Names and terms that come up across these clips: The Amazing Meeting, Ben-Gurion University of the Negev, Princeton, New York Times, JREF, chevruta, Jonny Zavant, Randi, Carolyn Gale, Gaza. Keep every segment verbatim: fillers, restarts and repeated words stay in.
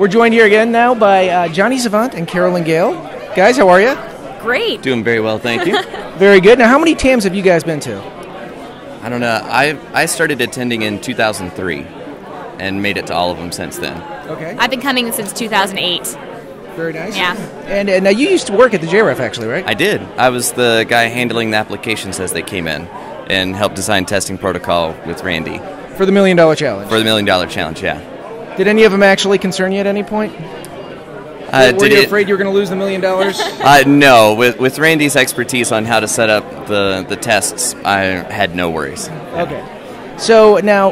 We're joined here again now by uh, Jonny Zavant and Carolyn Gale. Guys, how are you? Great. Doing very well, thank you. Very good. Now, how many T A Ms have you guys been to? I don't know. I I started attending in two thousand three and made it to all of them since then. Okay. I've been coming since two thousand eight. Very nice. Yeah. And, and now you used to work at the J R E F, actually, right? I did. I was the guy handling the applications as they came in and helped design testing protocol with Randi. For the Million Dollar Challenge? For the Million Dollar Challenge, yeah. Did any of them actually concern you at any point? Uh, Were did you afraid it, you were going to lose the million dollars? Uh, no. With with Randy's expertise on how to set up the, the tests, I had no worries. Okay. So now,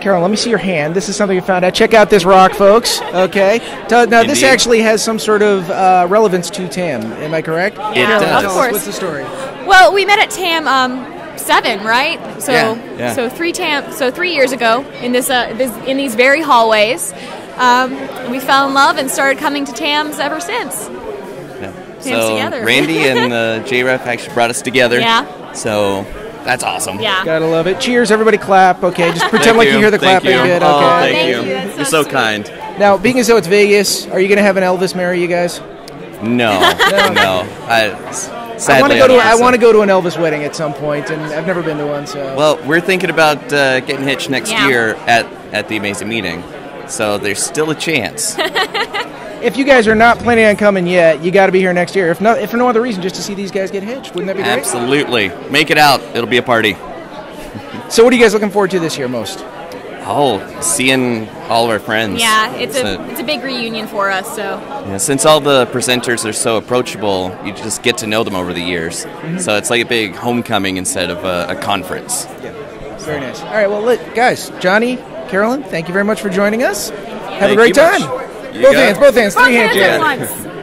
Carol, let me see your hand. This is something you found out. Check out this rock, folks. Okay. Now, Indeed. This actually has some sort of uh, relevance to T A M. Am I correct? Yeah, it does. Of course. What's the story? Well, we met at T A M um, seven, right? So yeah, yeah. so three T A M so three years ago in this, uh, this in these very hallways. Um, we fell in love and started coming to T A Ms ever since. Yeah. T A Ms so together. Randi and the J R E F actually brought us together. Yeah. So that's awesome. Yeah. Gotta love it. Cheers, everybody! Clap. Okay, just pretend like you, you hear the thank clap. You. Did. Okay. Oh, thank, thank you. you. That's so You're so sweet. kind. Now, being as though it's Vegas, are you gonna have an Elvis marry you guys? No. no. no. I. Sadly, I want to go to I want to go to an Elvis wedding at some point, and I've never been to one. So. Well, we're thinking about uh, getting hitched next yeah. year at at the Amazing Meeting. So there's still a chance. If you guys are not planning on coming yet, you got to be here next year. If not, if for no other reason, just to see these guys get hitched. Wouldn't that be great? Absolutely. Make it out. It'll be a party. So what are you guys looking forward to this year most? Oh, seeing all of our friends. Yeah, it's so, a it's a big reunion for us. So yeah, since all the presenters are so approachable, you just get to know them over the years. Mm-hmm. So it's like a big homecoming instead of a, a conference. Yeah, very nice. All right, well, let, guys, Jonny. Carolyn, thank you very much for joining us. Have thank a great time. Both hands, both hands, both hands, three hands.